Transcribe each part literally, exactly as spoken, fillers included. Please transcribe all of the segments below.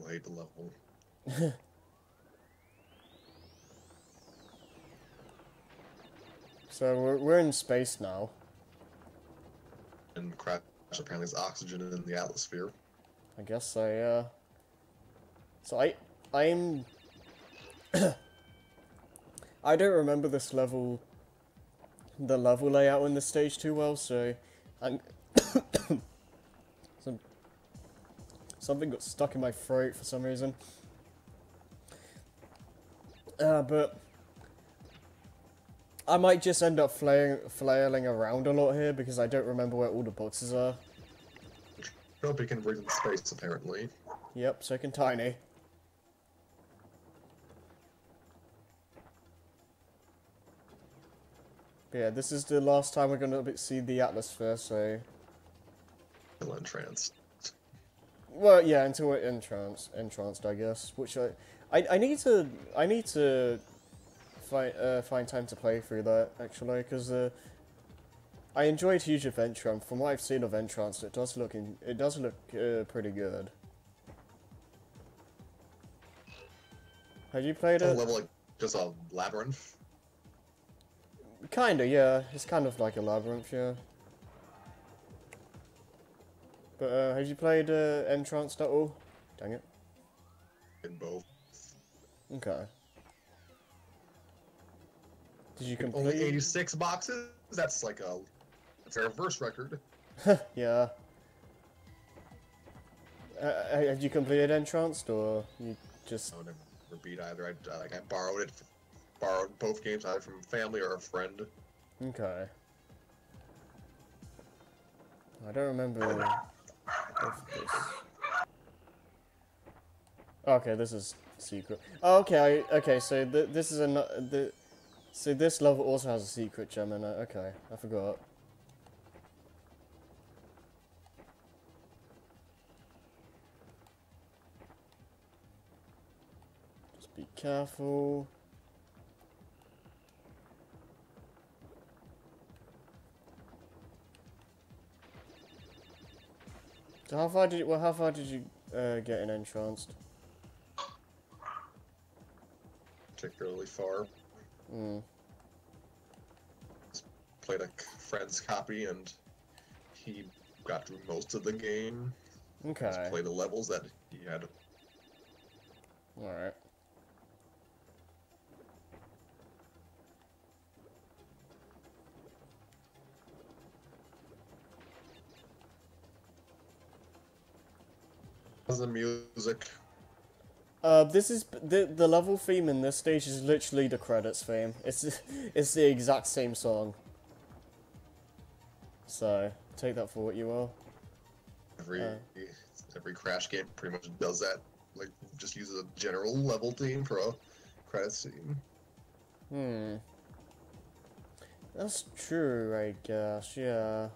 delayed a level. So we're, we're in space now. And Crash apparently has oxygen in the atmosphere. I guess I, uh... So I... I'm... I don't remember this level... the level layout in this stage too well, so... I'm... Some, something got stuck in my throat for some reason. Uh, but... I might just end up flailing, flailing around a lot here, because I don't remember where all the boxes are. You're big and weird in space, apparently. Yep, so can Tiny. But yeah, this is the last time we're going to see the Atlasphere, so... Until Entranced. Well, yeah, until we're entranced, entranced, I guess. Which I... I, I need to... I need to... Find, uh, find time to play through that, actually, because uh, I enjoyed Huge Adventure, and from what I've seen of Entranced, it does look in, it does look uh, pretty good. Have you played it? A level like just a labyrinth. Kinda, yeah. It's kind of like a labyrinth, yeah. But uh, have you played uh, Entranced at all? Dang it. In both. Okay. Did you complete only eighty-six boxes? That's like a, that's a reverse record. Yeah. Uh, have you completed Entranced, or you just? I never beat either. I like I borrowed it, borrowed both games either from family or a friend. Okay. I don't remember. Okay, this is secret. Oh, okay, I, okay. So th this is another. The, So this level also has a secret gem in it. Okay, I forgot. Just be careful. So how far did you, well, how far did you uh, get in Entranced? Particularly far. Mm. Played a friend's copy, and he got through most of the game. Okay. Just played the levels that he had. All right. How's the music? Uh, this is the the level theme in this stage is literally the credits theme. It's it's the exact same song. So take that for what you will. Every uh, every Crash game pretty much does that. Like just uses a general level theme for a credits theme. Hmm. That's true, I guess. Yeah.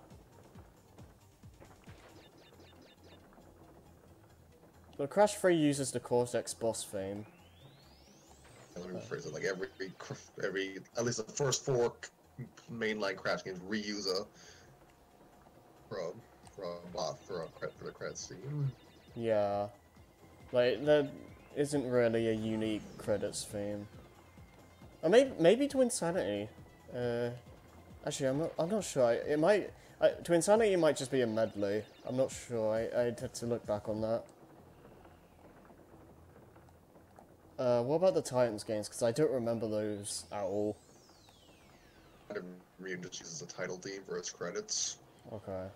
Well, Crash three uses the Cortex boss theme. Let me rephrase it. Like every, every, at least the first four mainline Crash games reuse a for a for a bot for a for the credits theme. Yeah, like there isn't really a unique credits theme. Or maybe maybe Twinsanity. Uh, actually, I'm not. I'm not sure. It might. I, Twinsanity might just be a medley. I'm not sure. I, I'd have to look back on that. Uh, what about the Titans games? Because I don't remember those at all. I don't remember just uses a title theme for its credits. Okay.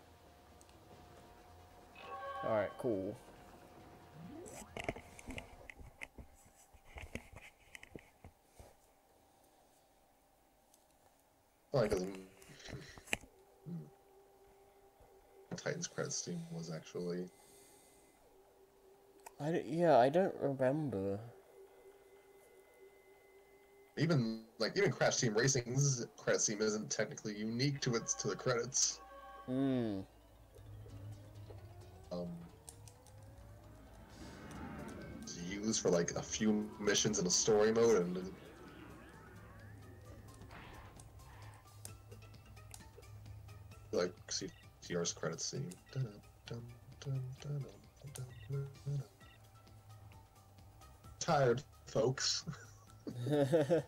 Alright, cool. I like the Titans credits theme was actually... I don't, yeah, I don't remember. Even like even Crash Team Racing's credits theme isn't technically unique to its to the credits. Hmm. Um. It's used for like a few missions in a story mode and. Like C T R's credits theme. Dun, dun, dun, dun, dun, dun, dun, dun, dun. tired, folks. We're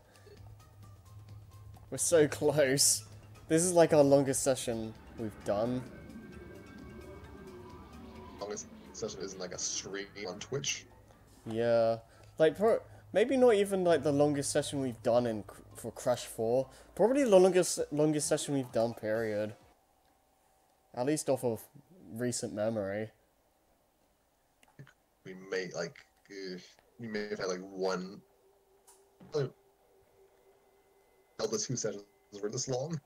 so close. This is like our longest session we've done. Longest session isn't like a stream on Twitch. Yeah, like pro maybe not even like the longest session we've done in for Crash four. Probably the longest longest session we've done. Period. At least off of recent memory. We may like uh, we may have had like one. All the two sessions were this long.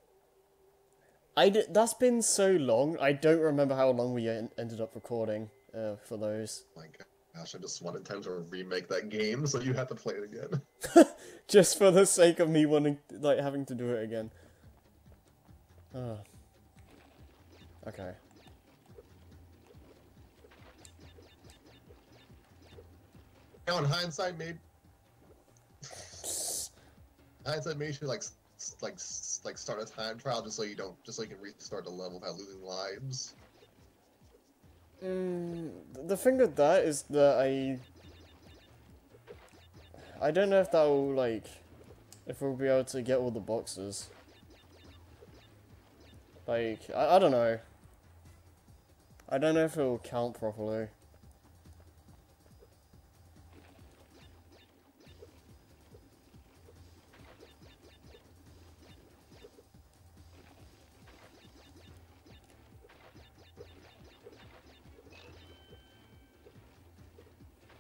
I d that's been so long. I don't remember how long we en ended up recording uh, for those. Oh my gosh, I just wanted time to remake that game, so you had to play it again. Just for the sake of me wanting, like, having to do it again. Oh. Okay. Now, in hindsight, maybe. I said maybe you should like, like, like start a time trial just so you don't, just so you can restart the level without losing lives. Mm, the thing with that is that I, I don't know if that will like, if we'll be able to get all the boxes. Like, I, I don't know. I don't know if it will count properly.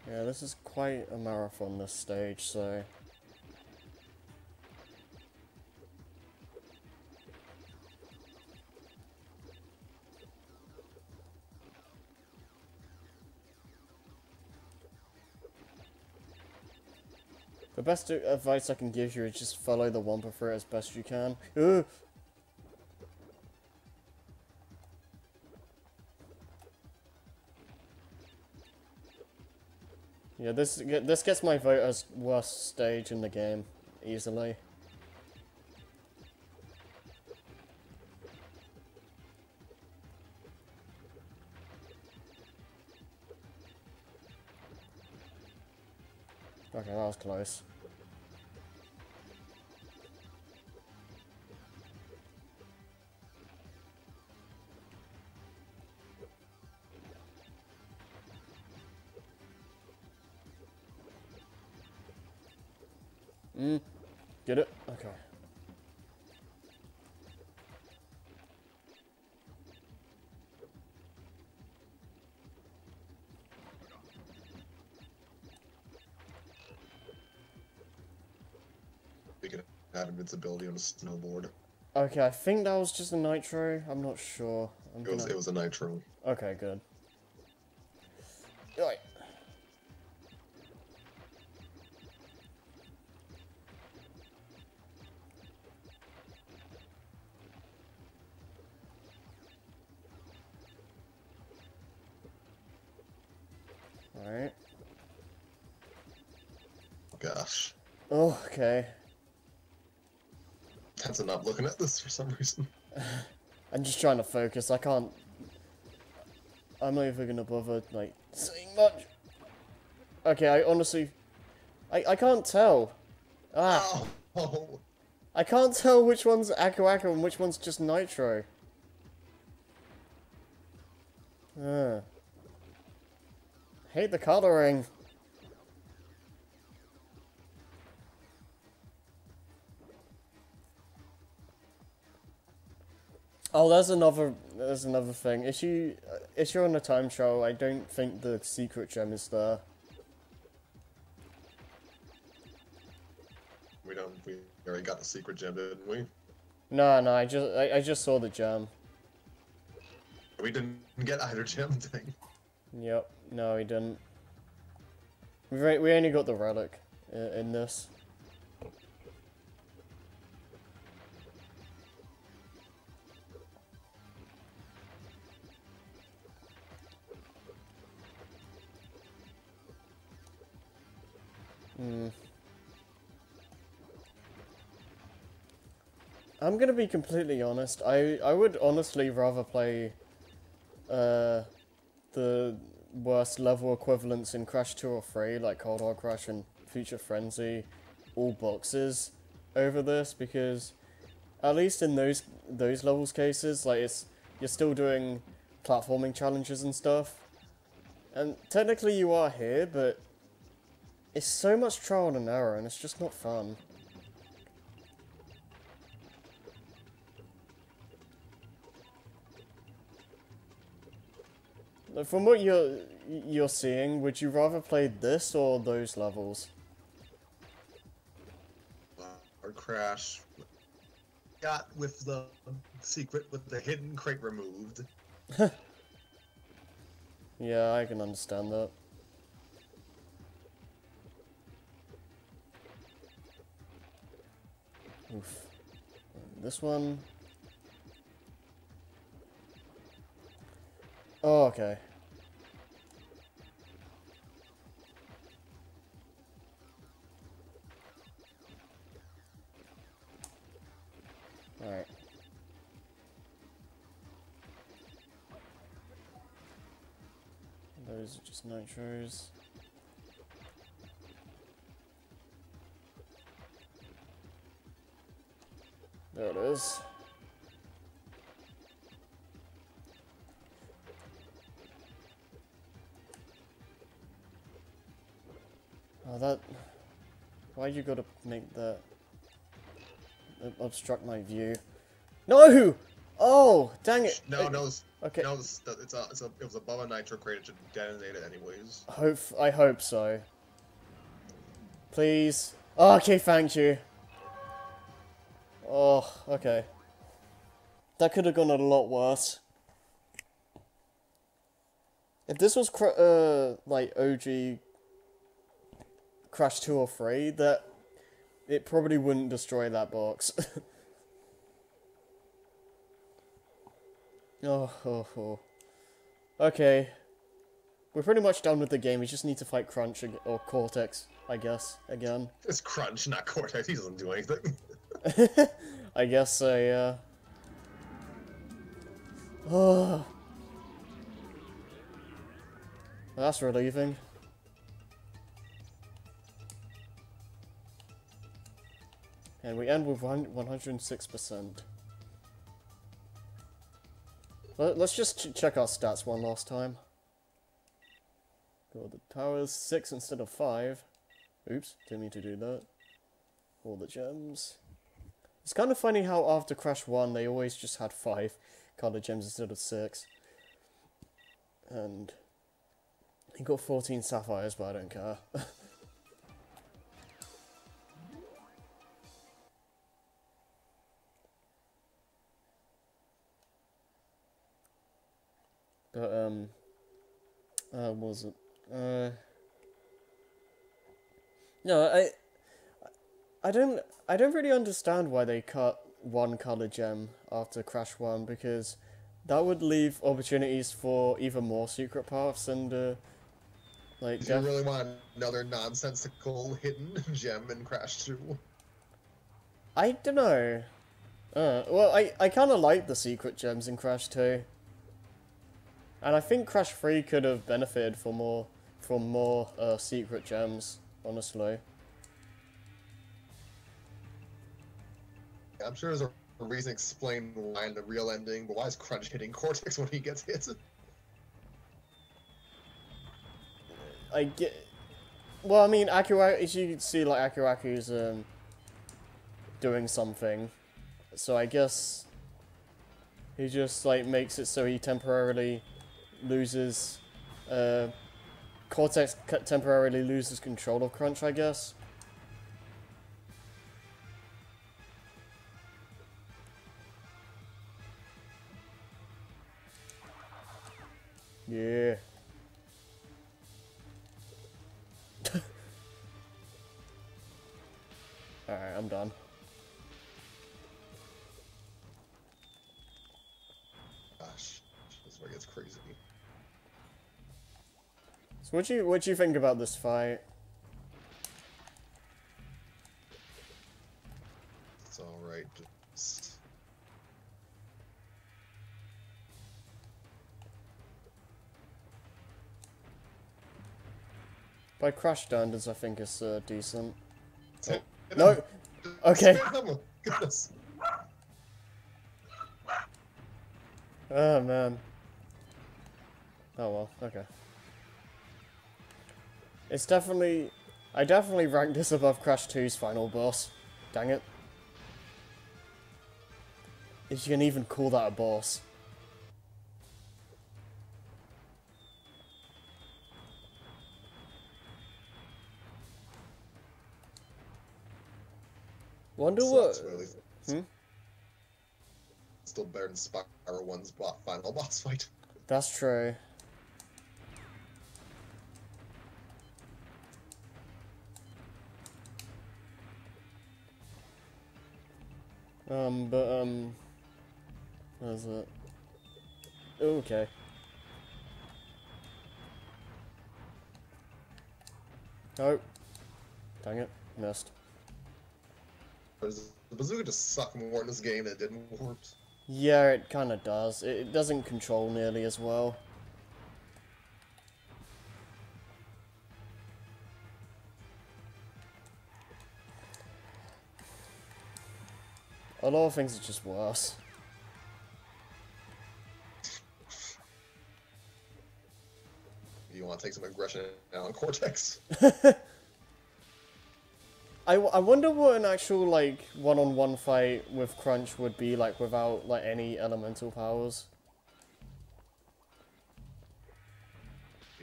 Yeah, this is quite a marathon, this stage, so... The best advice I can give you is just follow the Wumpa for it as best you can. Ooh! Yeah, this this gets my vote as worst stage in the game, easily. Okay, that was close. Mm. Get it? Okay. We could add invincibility on a snowboard. Okay, I think that was just a Nitro. I'm not sure. I'm it, gonna... was, it was a Nitro. Okay, good. Right. Alright. Gosh. Oh, okay. That's enough looking at this for some reason. I'm just trying to focus. I can't. I'm not even gonna bother, like, saying much. Okay, I honestly. I, I can't tell. Ah. Oh. I can't tell which one's Aku Aku and which one's just Nitro. Ah. Hate the coloring. Oh, there's another. There's another thing. If you if you're on a time trial, I don't think the secret gem is there. We don't. We already got the secret gem, didn't we? No, no. I just I, I just saw the gem. We didn't get either gem thing. Yep. No, he didn't. We we only got the relic in, in this. Hmm. I'm gonna be completely honest. I I would honestly rather play, uh, the. worst level equivalents in Crash two or three, like Cold Hard Crash and Future Frenzy, all boxes over this, because at least in those those levels cases, like, it's you're still doing platforming challenges and stuff. And technically you are here, but it's so much trial and error, and it's just not fun. From what you're you're seeing, would you rather play this or those levels? Or Crash. Got with the secret with the hidden crate removed. Yeah, I can understand that. Oof. This one. Oh, okay. Alright. Those are just nitros. There it is. Oh, that... Why you gotta make that... It obstruct my view. No! Oh, dang it! No, no, it's, okay. no it's, it's a, it's a, it was above a nitro crate, it should detonate it anyways. Hope, I hope so. Please. Oh, okay, thank you. Oh, okay. That could have gone a lot worse. If this was, cr uh, like, O G Crash two or three, that... It probably wouldn't destroy that box. oh, oh, oh. Okay. We're pretty much done with the game. We just need to fight Crunch or Cortex, I guess, again. It's Crunch, not Cortex. He doesn't do anything. I guess so, yeah. Oh. That's relieving. And we end with one hundred six percent. Let's just ch check our stats one last time. God, the power's six instead of five. Oops, didn't mean to do that. All the gems. It's kind of funny how after Crash one, they always just had five color gems instead of six. And... he got fourteen sapphires, but I don't care. But, um, uh, what was it? Uh, no, I, I don't, I don't really understand why they cut one color gem after Crash one, because that would leave opportunities for even more secret paths and, uh, like... Do you really want another nonsensical hidden gem in Crash two? I don't know. Uh, well, I, I kind of like the secret gems in Crash two. And I think Crash three could have benefited for more, from more uh, secret gems, honestly. I'm sure there's a reason to explain why in the real ending, but why is Crunch hitting Cortex when he gets hit? I get... Well, I mean, Aku Aku, as you can see, like, Aku Aku's um, doing something. So I guess... he just, like, makes it so he temporarily loses, uh, Cortex temporarily loses control of Crunch, I guess. Yeah. Alright, I'm done. It's crazy. So what do you what do you think about this fight? It's all right. Just... By Crash standards, I think it's uh, decent. Oh. No! Okay. Goodness. Oh man. Oh well, okay. It's definitely... I definitely ranked this above Crash two's final boss. Dang it. If you can even call that a boss. Wonder what... Really hmm? Still better than Spyro one's final boss fight. That's true. Um, but, um... Where's it? Okay. Oh. Dang it. Missed. The bazooka just sucked more in this game than it did in Warped. Yeah, it kinda does. It, it doesn't control nearly as well. A lot of things are just worse. You want to take some aggression out on Cortex? I, w I wonder what an actual, like, one-on-one fight with Crunch would be, like, without, like, any elemental powers.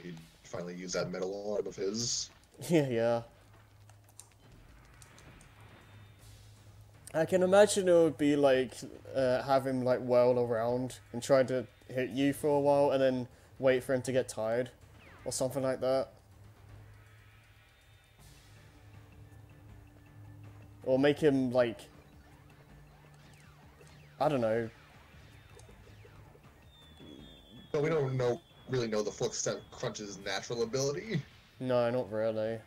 He'd finally use that metal arm of his. Yeah, yeah. I can imagine it would be like, uh, have him like whirl around and try to hit you for a while and then wait for him to get tired or something like that. Or make him like, I don't know. But we don't know, really know the full extent of Crunch's natural ability. No, not really.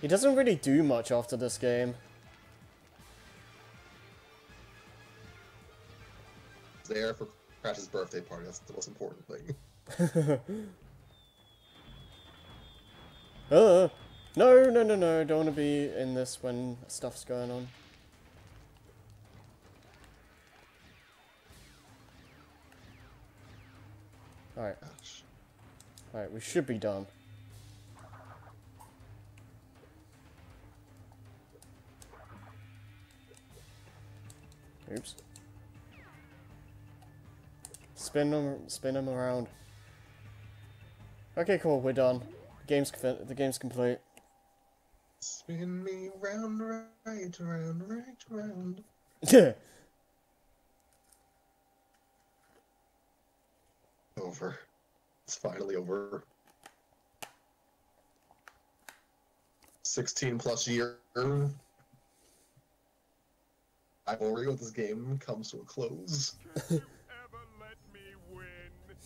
He doesn't really do much after this game. There for Crash's birthday party, that's the most important thing. uh, no, no, no, no, don't want to be in this when stuff's going on. Alright. Alright, we should be done. Oops. Spin them, spin them around. Okay, cool. We're done. Game's the game's complete. Spin me round, right, round, right, round. Yeah. Over. It's finally over. Sixteen plus year. Rivalry with this game comes to a close.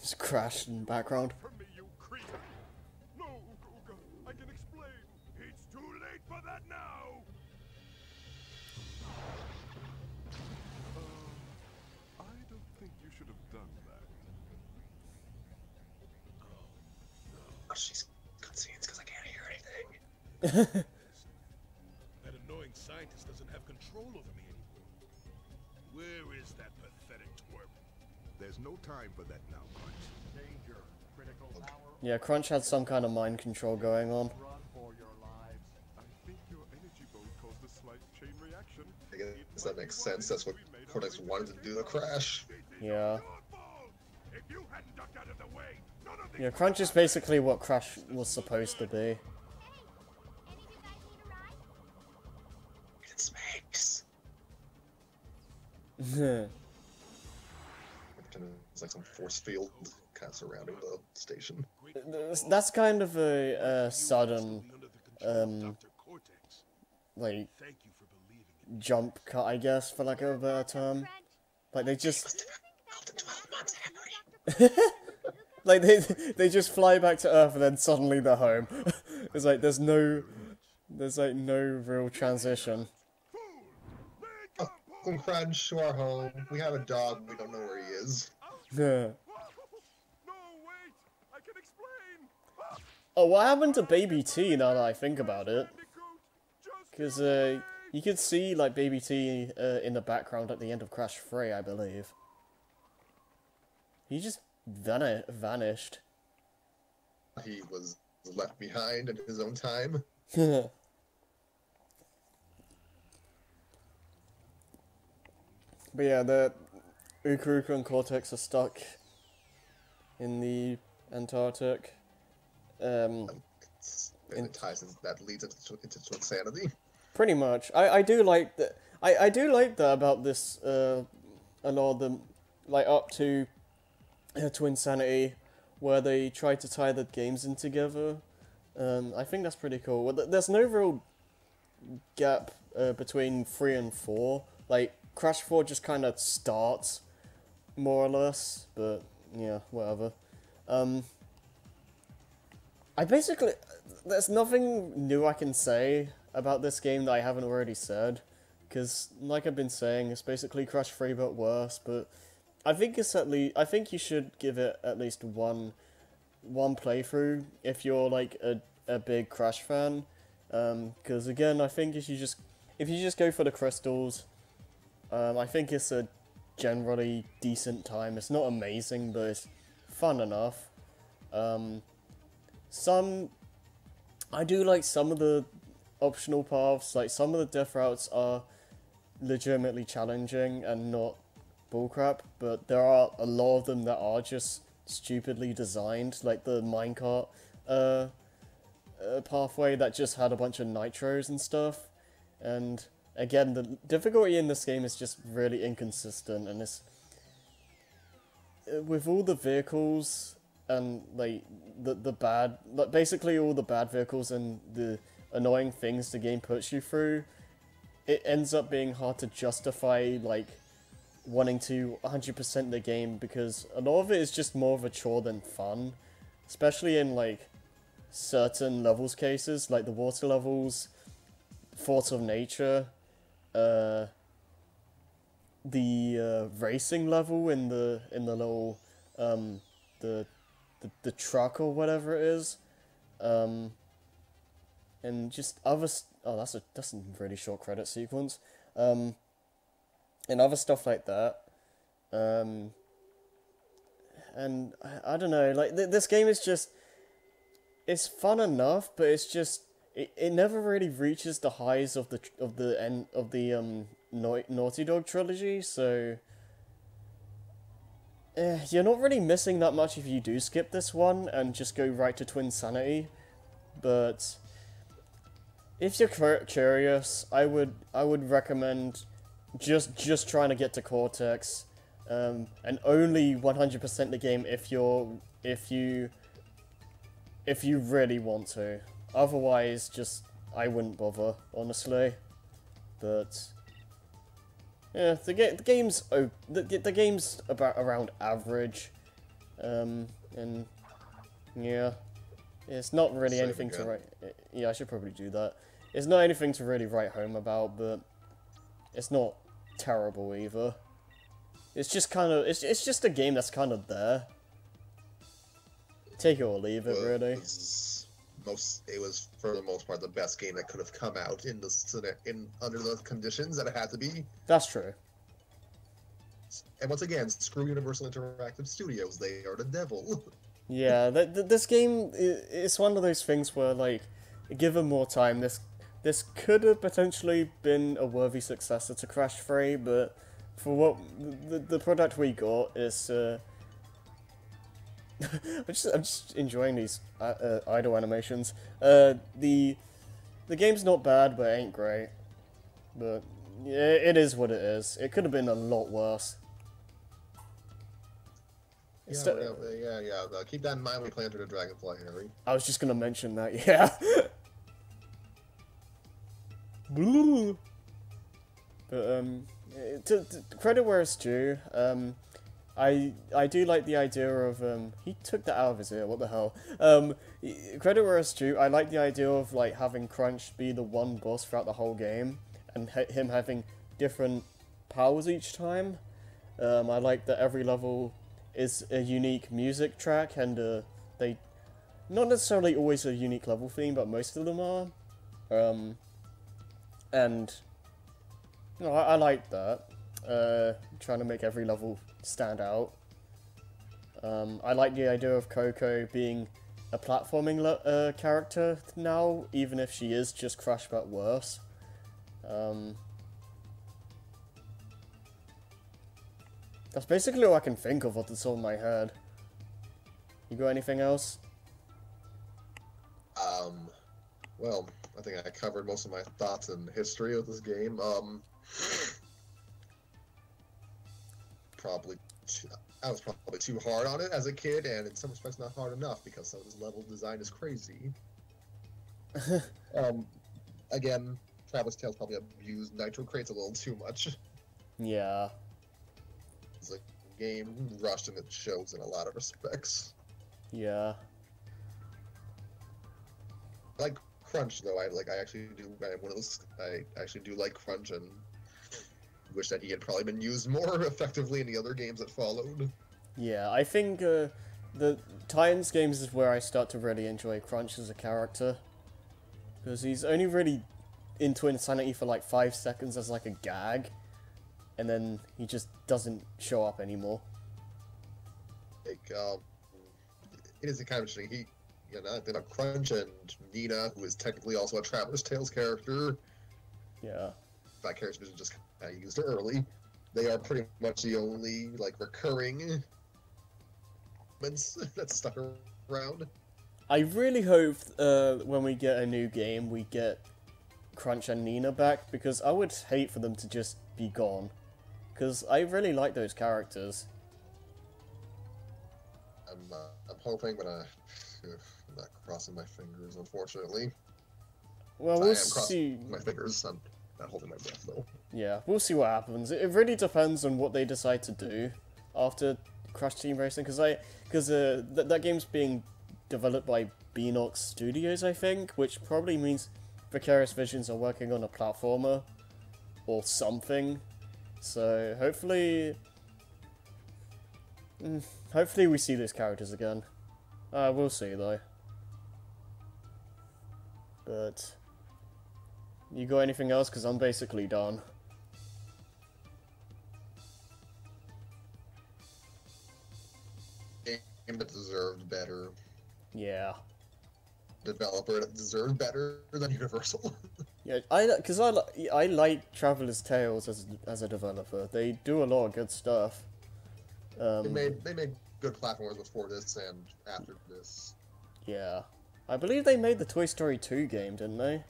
Just crashed in the background. Oh, she's cutscenes because I can't hear anything. That annoying scientist doesn't have control over me anymore. Where is that pathetic twerp? There's no time for that now, Crunch. Danger. Critical power. Yeah, Crunch had some kind of mind control going on. Run for your lives. I think your energy bolt caused a slight chain reaction. I guess that makes sense. That's what Cortex wanted to do to Crash. Yeah. Yeah, Crunch is basically what Crash was supposed to be. It's space. It's like some force field kind of surrounding the station. That's kind of a uh, sudden, um, like, jump cut, I guess, for lack of a better term. Like, they just... like, they they just fly back to Earth and then suddenly they're home. It's like, there's no... There's, like, no real transition. Welcome, Crunch, to our home. We have a dog, we don't know where he is. Yeah. No, wait! I can explain! Oh, what happened to Baby T now that I think about it? Because uh, you could see like Baby T uh, in the background at the end of Crash three, I believe. He just van vanished. He was left behind at his own time. But yeah, the Uka Uka and Cortex are stuck in the Antarctic. Um, and it ties in, that leads into, into Twinsanity. Pretty much. I, I do like that. I, I do like that about this. Uh, a lot of them, like up to uh, Twinsanity, where they try to tie the games in together. Um, I think that's pretty cool. Well, th there's no real gap uh, between three and four. Like. Crash four just kind of starts, more or less, but, yeah, whatever. Um, I basically... There's nothing new I can say about this game that I haven't already said, because, like I've been saying, it's basically Crash three but worse, but I think it's at least... I think you should give it at least one, one playthrough if you're, like, a, a big Crash fan, because, um, again, I think if you just... If you just go for the crystals... Um, I think it's a generally decent time. It's not amazing, but it's fun enough. Um, some... I do like some of the optional paths. Like, some of the death routes are legitimately challenging and not bullcrap, but there are a lot of them that are just stupidly designed. Like the minecart uh, uh, pathway that just had a bunch of nitros and stuff. And... Again, the difficulty in this game is just really inconsistent, and it's... With all the vehicles, and, like, the, the bad... Like, basically all the bad vehicles and the annoying things the game puts you through, it ends up being hard to justify, like, wanting to one hundred percent the game, because a lot of it is just more of a chore than fun. Especially in, like, certain levels cases, like the water levels, Force of Nature, uh, the uh, racing level in the in the little um, the, the the truck or whatever it is, um, and just other oh that's a that's a really short credit sequence, um, and other stuff like that, um, and I, I don't know, like th this game is just, it's fun enough, but it's just. It, it never really reaches the highs of the of the end of the um Na Naughty Dog trilogy, so eh, you're not really missing that much if you do skip this one and just go right to Twinsanity. But if you're curious, I would I would recommend just just trying to get to Cortex, um, and only one hundred percent the game if you're if you if you really want to. Otherwise, just, I wouldn't bother, honestly. But, yeah, the, ga the game's, oh, the, the game's about around average. Um, and, yeah, it's not really Save anything again. to write, yeah, I should probably do that. It's not anything to really write home about, but it's not terrible either. It's just kind of, it's, it's just a game that's kind of there. Take it or leave it, really. Most, it was for the most part the best game that could have come out in the in under those conditions that it had to be. That's true. And once again, screw Universal Interactive Studios; they are the devil. Yeah, th th this game is one of those things where, like, given more time, this this could have potentially been a worthy successor to Crash three, but for what the the product we got is. Uh, I'm, just, I'm just enjoying these uh, uh, idle animations. Uh, the the game's not bad, but it ain't great. But yeah, it is what it is. It could have been a lot worse. Yeah, yeah, yeah, yeah. Uh, keep that in mind when we play Enter the Dragonfly, Harry. I was just gonna mention that. Yeah. Blue. But um, to, to credit where it's due. Um. I I do like the idea of um he took that out of his ear, what the hell. Um credit where it's due, I like the idea of like having Crunch be the one boss throughout the whole game and ha him having different powers each time. Um I like that every level is a unique music track and uh they not necessarily always a unique level theme, but most of them are. Um, and no, I, I like that. Uh, trying to make every level stand out. Um, I like the idea of Coco being a platforming le uh, character now, even if she is just Crash but worse. Um, that's basically all I can think of off the top of my head. You got anything else? Um, well, I think I covered most of my thoughts and history of this game. Um, probably, I was probably too hard on it as a kid, and in some respects not hard enough, because some of this level design is crazy. um, again, Traveller's Tales probably abused Nitro Crates a little too much. Yeah. It's like a game rushed, and it shows in a lot of respects. Yeah. Like Crunch, though, I like. I actually do. I have one of those. I actually do like Crunch, and wish that he had probably been used more effectively in the other games that followed. Yeah, I think uh, the Titans games is where I start to really enjoy Crunch as a character, because he's only really in Twinsanity for like five seconds as like a gag, and then he just doesn't show up anymore. Like, um, it is kind of interesting. He. You know, then a Crunch and Nina, who is technically also a Traveller's Tales character. Yeah. Vicarious Visions just kind of used early. They are pretty much the only, like, recurring moments that stuck around. I really hope uh, when we get a new game, we get Crunch and Nina back, because I would hate for them to just be gone. Because I really like those characters. I'm, uh, I'm hoping, but I... Uh... I'm not crossing my fingers, unfortunately. Well, we'll I am see. My fingers, I'm not holding my breath, though. Yeah, we'll see what happens. It really depends on what they decide to do after Crash Team Racing, because I, because uh, th that game's being developed by Beenox Studios, I think, which probably means Vicarious Visions are working on a platformer or something. So hopefully, hopefully we see those characters again. Uh, we'll see, though. But... You got anything else? Because I'm basically done. Game that deserved better. Yeah. Developer that deserved better than Universal. Yeah, I because I, I like Traveller's Tales as, as a developer. They do a lot of good stuff. Um, they made... They made good platformers before this and after this. Yeah. I believe they made the Toy Story two game, didn't they?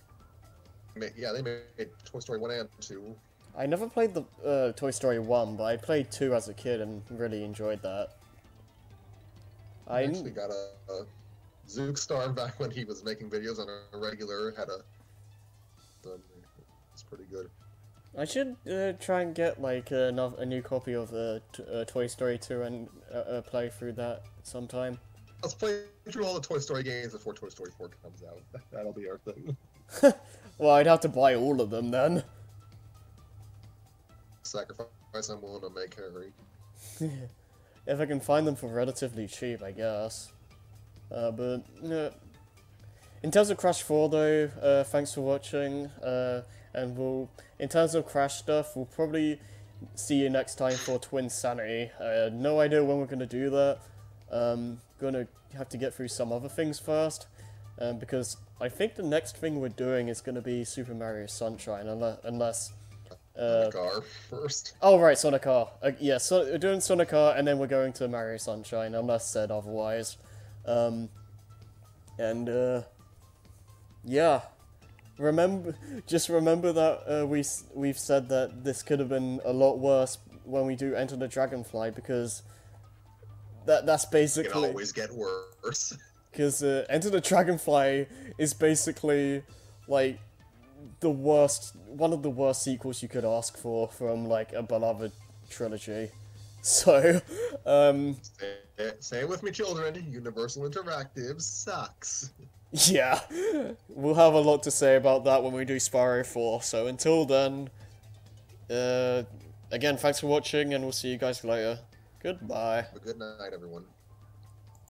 Yeah, they made Toy Story one and two. I never played the uh, Toy Story one, but I played two as a kid and really enjoyed that. I, I actually got a, a Zookstar back when he was making videos on a regular, had a... It's pretty good. I should uh, try and get like another a new copy of uh, t uh, Toy Story two and uh, uh, play through that sometime. Let's play through all the Toy Story games before Toy Story four comes out. That'll be our thing. Well, I'd have to buy all of them then. Sacrifice I'm willing to make, Harry. If I can find them for relatively cheap, I guess. Uh, but uh, in terms of Crash four, though, uh, thanks for watching. Uh, And we'll, in terms of Crash stuff, we'll probably see you next time for Twinsanity. I had no idea when we're going to do that. Um, gonna have to get through some other things first, um, because I think the next thing we're doing is going to be Super Mario Sunshine, unless... unless uh, Sonic R first. Oh, right, Sonic R. Uh, yeah, so we're doing Sonic R, and then we're going to Mario Sunshine, unless said otherwise. Um, and, uh, yeah. Remember, just remember that uh, we we've said that this could have been a lot worse when we do Enter the Dragonfly, because that that's basically it can always get worse. Because uh, Enter the Dragonfly is basically like the worst, one of the worst sequels you could ask for from like a beloved trilogy. So, um, say, say it with me, children. Universal Interactive sucks. Yeah, we'll have a lot to say about that when we do Spyro four, so until then, uh, again, thanks for watching, and we'll see you guys later. Goodbye. Good night, everyone.